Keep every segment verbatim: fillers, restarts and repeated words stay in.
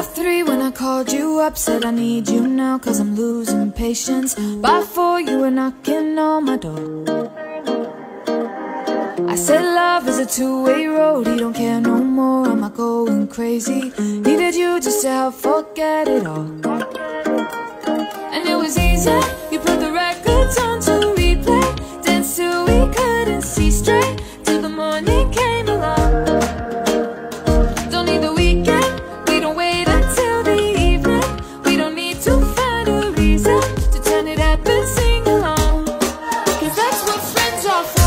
By three when I called you up, said I need you now, cause I'm losing patience. By four you were knocking on my door. I said love is a two-way road, he don't care no more, am I going crazy? Needed you just to help forget it all. And it was easy, you put the records on to replay, danced till we couldn't see straight, till the morning came along. Don't need the weekend, we don't wait until the evening, we don't need to find a reason to turn it up and sing along, cause that's what friends are for.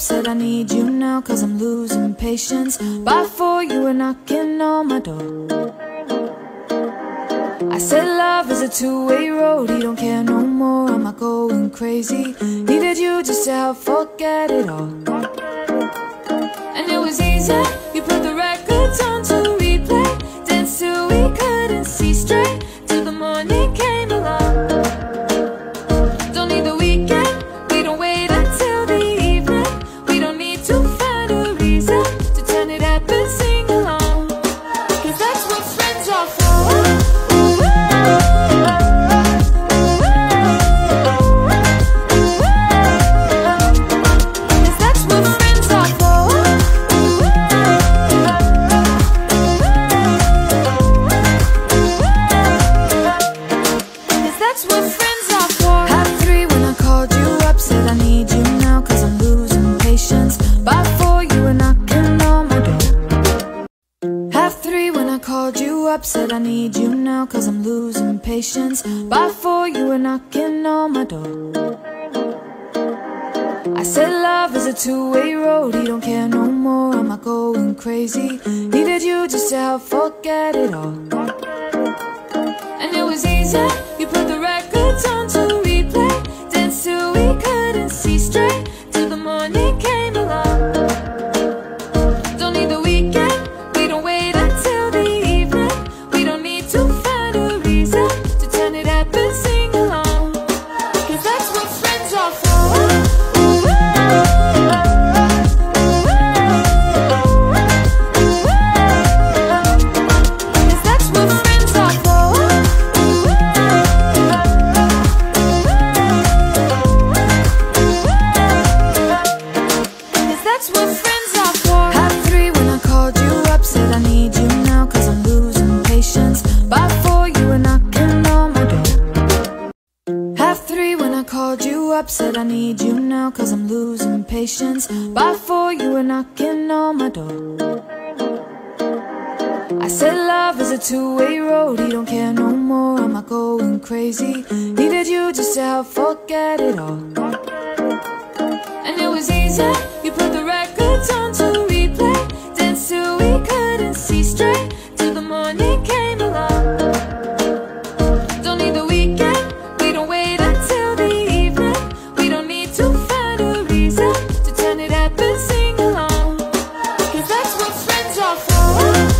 Said I need you now, cause I'm losing patience. By four you were knocking on my door. I said love is a two-way road, he don't care no more, am I going crazy? Needed you just to help forget it all. And it was easy, you put the records on to replay, danced till we couldn't see straight, till the morning came along. Don't need the weekend, we don't wait until the evening, to find a reason to turn it up and sing along, cause that's what friends are for. Said I need you now, cause I'm losing patience. By four you were knocking on my door. I said love is a two-way road, he don't care no more, am I going crazy? Needed you just to help forget it all. And it was easy, you put the records on to replay, danced till we couldn't see straight, till the morning came along. Don't need the weekend, we don't wait until the evening, we don't need to find a reason to turn it up and sing along, cause that's what friends are for.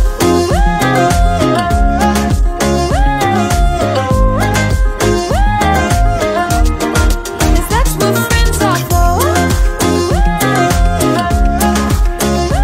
Said I need you now, cause I'm losing patience. By four you were knocking on my door. I said love is a two-way road, he don't care no more, am I going crazy? Needed you just to help forget it all.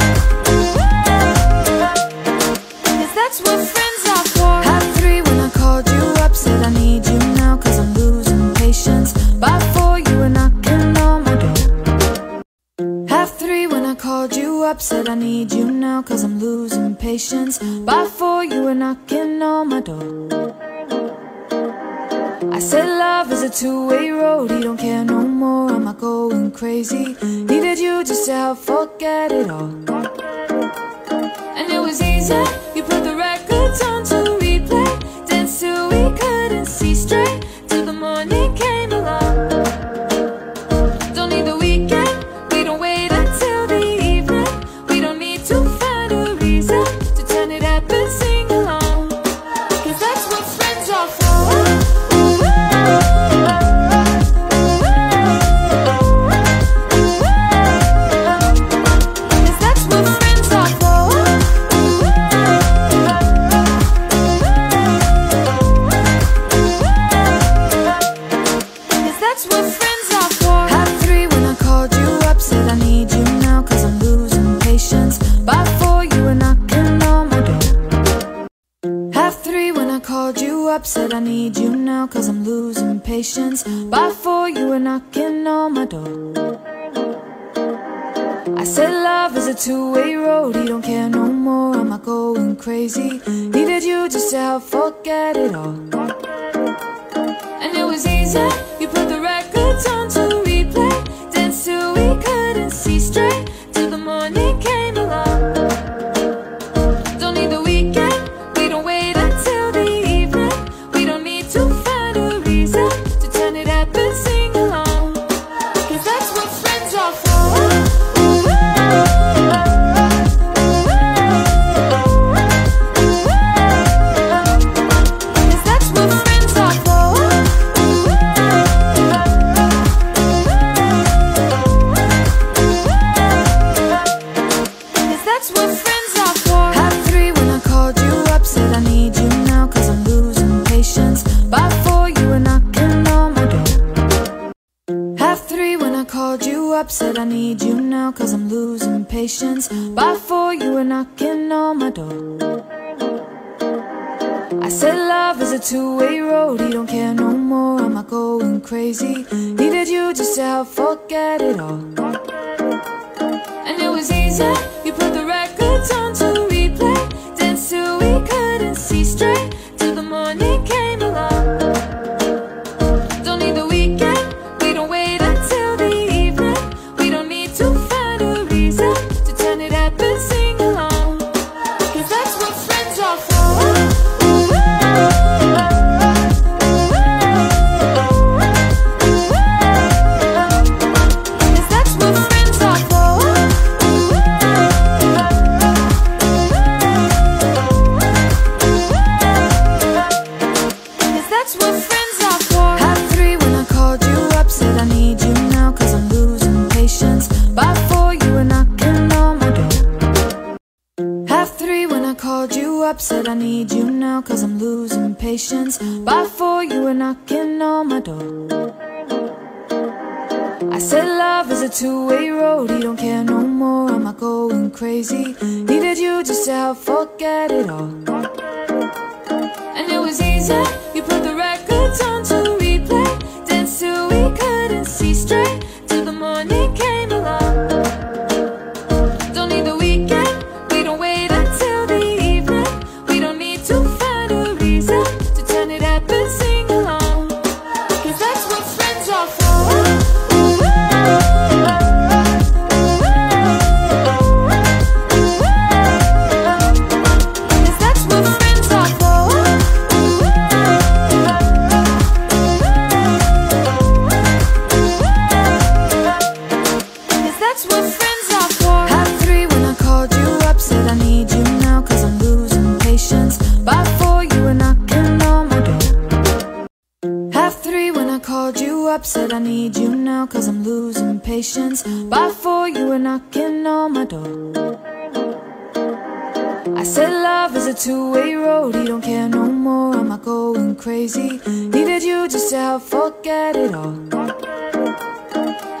And it was easy, you put the records on to replay, danced till we couldn't see straight, till the morning came along. Don't need the weekend, we don't wait until the evening, we don't need to find a reason to turn it up and sing along, cause that's what friends are for. Said I need you now, cause I'm losing patience. By four you were knocking on my door. I said love is a two-way road, he don't care no more, am I going crazy? Needed you just to help forget it all. And it was easy, you put the records on to replay, danced till we couldn't see straight, till the morning came along. Don't need the weekend, we don't wait until the evening, to find a reason to turn it up and sing along. up, said I need you now, cause I'm losing patience. By four, you were knocking on my door. I said love is a two-way road, he don't care no more, am I going crazy? Needed you just to help forget it all. And it was easy, you put the records on to replay. Danced till we couldn't see straight, till the morning came along. Don't need the weekend, we don't wait until the evening. We don't need to find a reason to turn it up and sing along, cause that's what friends are for. Said I need you now, cause I'm losing patience. By four, you were knocking on my door. I said love is a two-way road, he don't care no more, am I going crazy? Needed you just to help forget it all. And it was easy, you put the records on to replay. Danced till we couldn't see straight, till the morning came along. Don't need the weekend, we don't wait until the evening. We don't need to find a reason to turn it up and sing along, cause that's what friends are for. Said I need you now, cause I'm losing patience. By four, you were knocking on my door. I said love is a two-way road, he don't care no more, am I going crazy? Needed you just to help forget it all.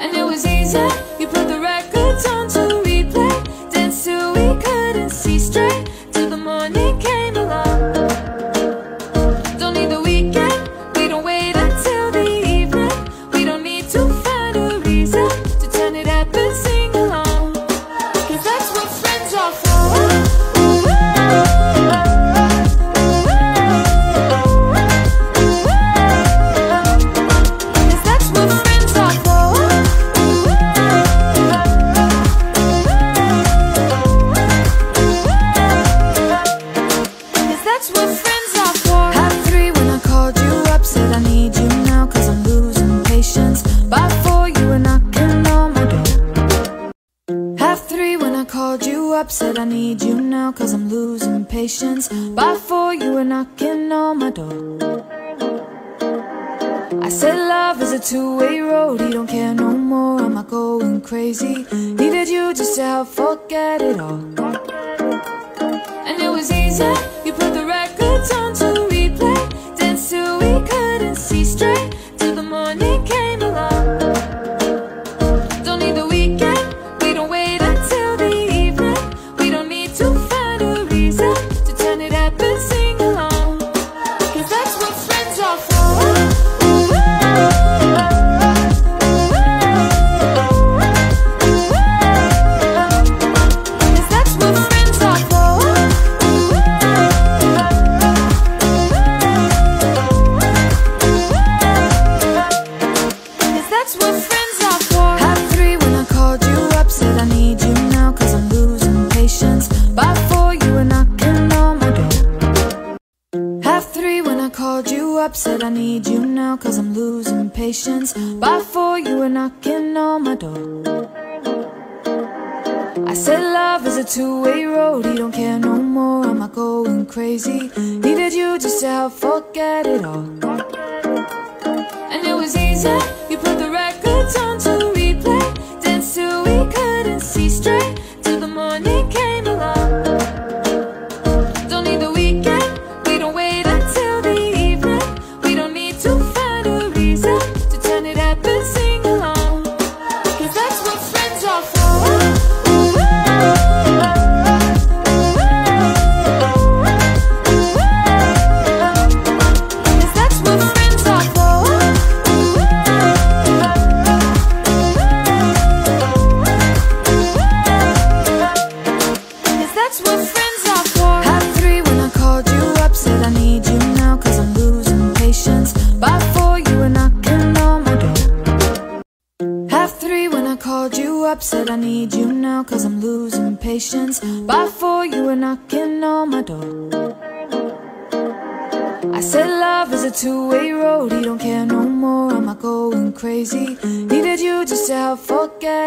And it was easy, you put the records on to replay. Danced till we couldn't see straight, till the morning came along. Don't need the weekend, we don't wait until the evening. We don't need to find a reason to turn it up and sing along, cause that's what friends are for. Said I need you now, cause I'm losing patience. By four, you were knocking on my door. I said love is a two-way road, he don't care no more, am I going crazy? Needed you just to help forget it all. And it was easy, you put the records on to replay. Danced till we couldn't see straight, till the morning came along. Don't need the weekend, we don't wait until the evening. We don't need to find a reason to turn it up and sing along, cause that's what friends are for. Said I need you now, cause I'm losing patience. By four, you were knocking on my door. I said love is a two-way road, he don't care no more, am I going crazy? Needed you just to help forget it all. And it was easy, you put the records on to replay. Danced till we couldn't see straight, till the morning came along. Don't need the weekend, we don't wait until the evening. We don't need to find a reason to turn it up and sing along, cause that's what called you up, said I need you now, cause I'm losing patience. By four you were knocking on my door. I said love is a two-way road, he don't care no more. Am I going crazy? Needed you just to help forget it all. And it was easy, you put the records on to the replay. Danced till we couldn't see straight, till the morning came along. Said I need you now, cause I'm losing patience. By four you were knocking on my door. I said love is a two-way road, he don't care no more. Am I going crazy? Needed you just to help forget.